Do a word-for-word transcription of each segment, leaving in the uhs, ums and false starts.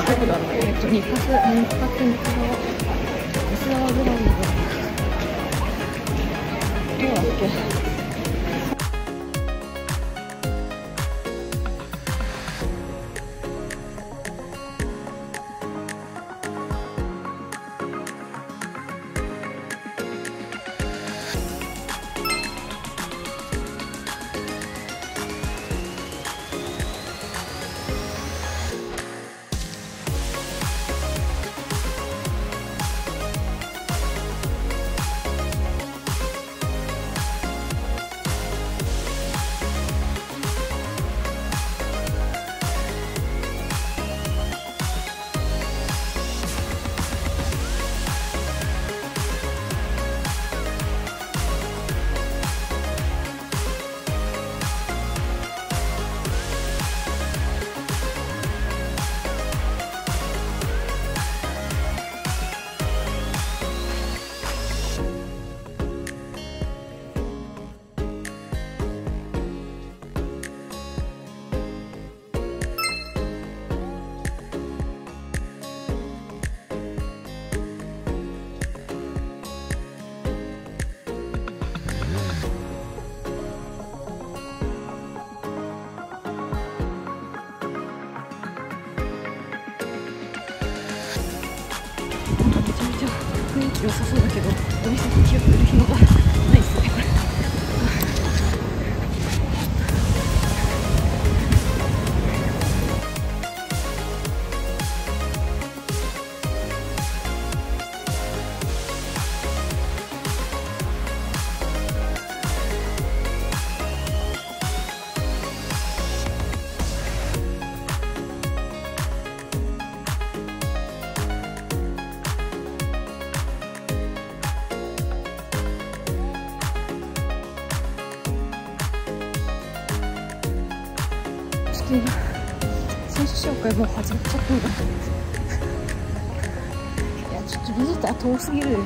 にはく。良さそうだけど、お店に気をつける暇がないですね、これ。選手紹介もう始まっちゃったんだいやちょっと見たら遠すぎるでしょ。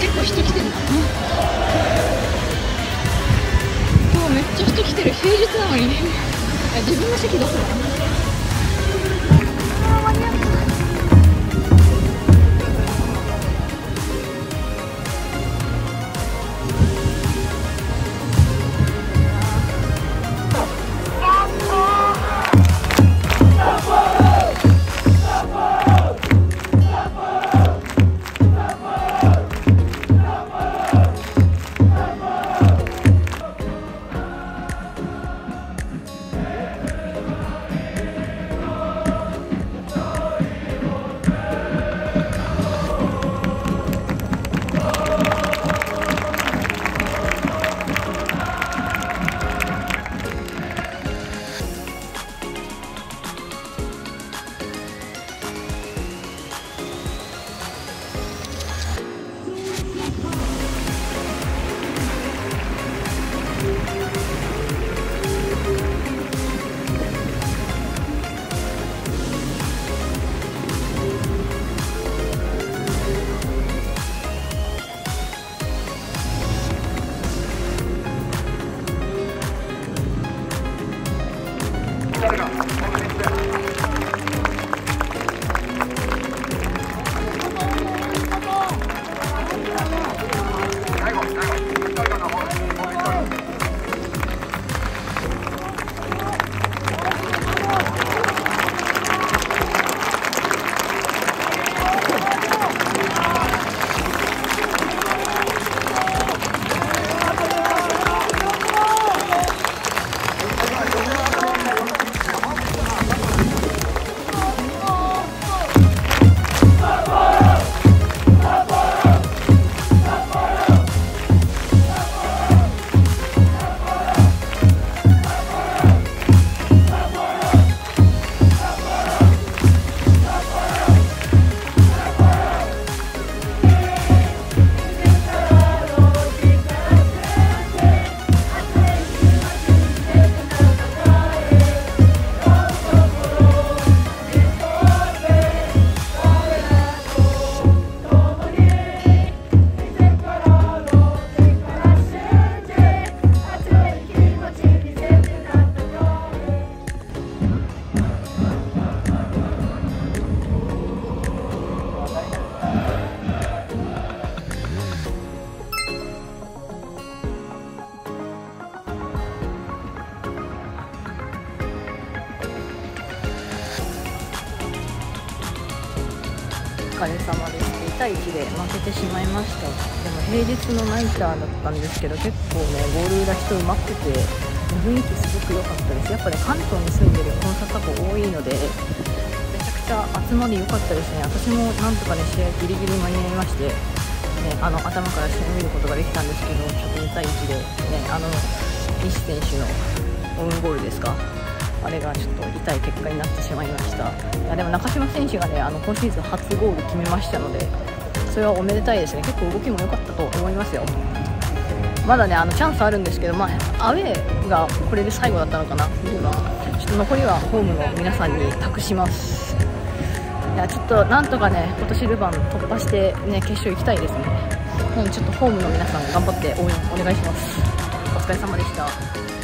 結構人来てるな。今日めっちゃ人来てる、平日なのに自分の席どこだ。いちたいいちで負けてしまいました。でも平日のナイターだったんですけど、結構ねゴール裏人埋まってて雰囲気すごく良かったです。やっぱり、ね、関東に住んでるコンサート多いのでめちゃくちゃ集まり良かったですね。私もなんとかね試合ギリギリ間に合いまして、ね、あの頭から試合見ることができたんですけど、ちょっとにたいいちで、ね、あの西選手のオウンゴールですか、あれがちょっと痛い結果になってしまいました。いやでも中島選手がねあの今シーズン初ゴール決めましたので、それはおめでたいですね。結構動きも良かったと思いますよ。まだねあのチャンスあるんですけど、まあ、アウェーがこれで最後だったのかなっていうのは、ちょっと残りはホームの皆さんに託します。いやちょっとなんとかね今年ルヴァン突破して、ね、決勝行きたいですね。なのでちょっとホームの皆さん頑張って応援お願いします。お疲れ様でした。